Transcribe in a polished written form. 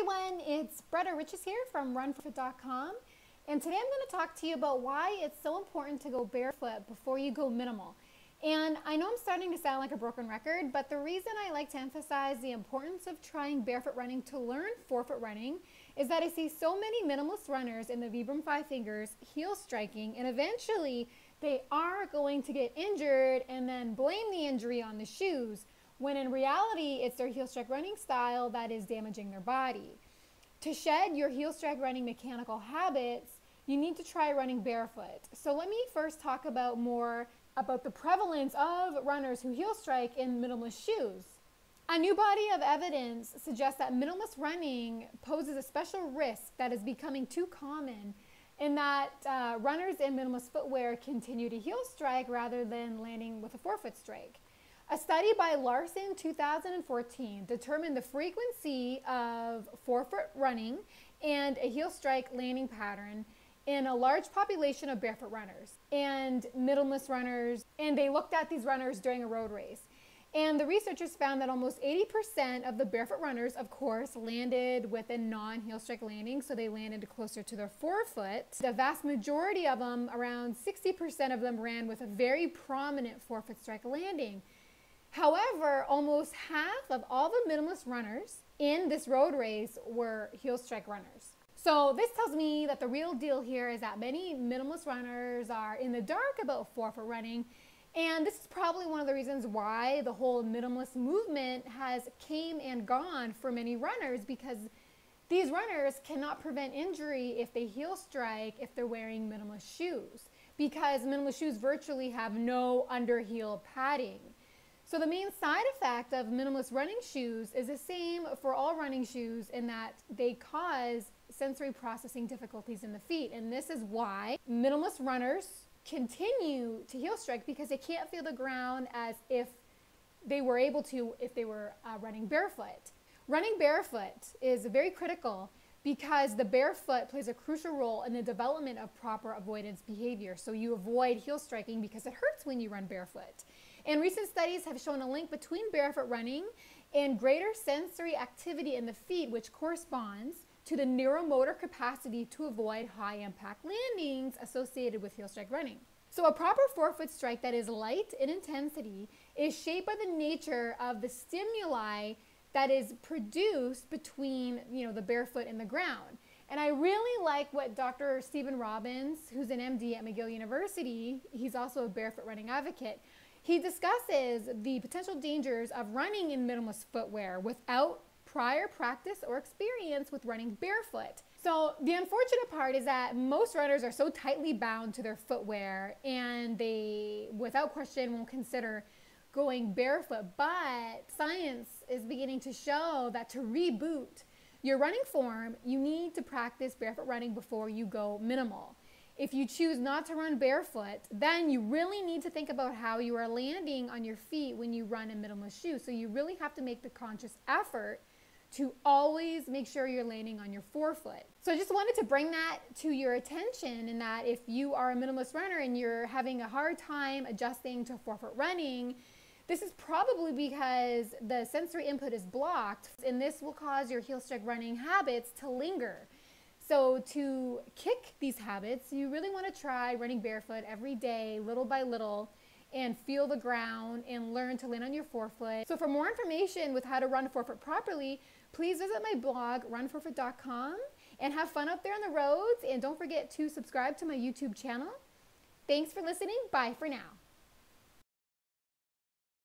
everyone, it's Bretta Riches here from RunForefoot.com, and today I'm going to talk to you about why it's so important to go barefoot before you go minimal. And I know I'm starting to sound like a broken record, but the reason I like to emphasize the importance of trying barefoot running to learn forefoot running is that I see so many minimalist runners in the Vibram Five Fingers heel striking, and eventually they are going to get injured and then blame the injury on the shoes, when in reality, it's their heel strike running style that is damaging their body. To shed your heel strike running mechanical habits, you need to try running barefoot. So let me first talk about more about the prevalence of runners who heel strike in minimalist shoes. A new body of evidence suggests that minimalist running poses a special risk that is becoming too common, in that runners in minimalist footwear continue to heel strike rather than landing with a forefoot strike. A study by Larson 2014 determined the frequency of forefoot running and a heel strike landing pattern in a large population of barefoot runners and minimalist runners, and they looked at these runners during a road race. And the researchers found that almost 80% of the barefoot runners, of course, landed with a non-heel strike landing, so they landed closer to their forefoot. The vast majority of them, around 60% of them, ran with a very prominent forefoot strike landing. However, almost half of all the minimalist runners in this road race were heel strike runners. So this tells me that the real deal here is that many minimalist runners are in the dark about forefoot running, and this is probably one of the reasons why the whole minimalist movement has came and gone for many runners, because these runners cannot prevent injury if they heel strike if they're wearing minimalist shoes, because minimalist shoes virtually have no under heel padding. So the main side effect of minimalist running shoes is the same for all running shoes, in that they cause sensory processing difficulties in the feet. And this is why minimalist runners continue to heel strike, because they can't feel the ground as if they were able to if they were running barefoot. Running barefoot is very critical because the barefoot plays a crucial role in the development of proper avoidance behavior. So you avoid heel striking because it hurts when you run barefoot. And recent studies have shown a link between barefoot running and greater sensory activity in the feet, which corresponds to the neuromotor capacity to avoid high impact landings associated with heel strike running. So a proper forefoot strike that is light in intensity is shaped by the nature of the stimuli that is produced between, the barefoot and the ground. And I really like what Dr. Stephen Robbins, who's an MD at McGill University, he's also a barefoot running advocate, he discusses the potential dangers of running in minimalist footwear without prior practice or experience with running barefoot. So the unfortunate part is that most runners are so tightly bound to their footwear, and they, without question, won't consider going barefoot. But science is beginning to show that to reboot your running form, you need to practice barefoot running before you go minimal. If you choose not to run barefoot, then you really need to think about how you are landing on your feet when you run in minimalist shoes. So you really have to make the conscious effort to always make sure you're landing on your forefoot. So I just wanted to bring that to your attention, in that if you are a minimalist runner and you're having a hard time adjusting to forefoot running, this is probably because the sensory input is blocked, and this will cause your heel strike running habits to linger. So to kick these habits, you really want to try running barefoot every day, little by little, and feel the ground and learn to land on your forefoot. So for more information with how to run forefoot properly, please visit my blog, runforefoot.com, and have fun out there on the roads. And don't forget to subscribe to my YouTube channel. Thanks for listening. Bye for now.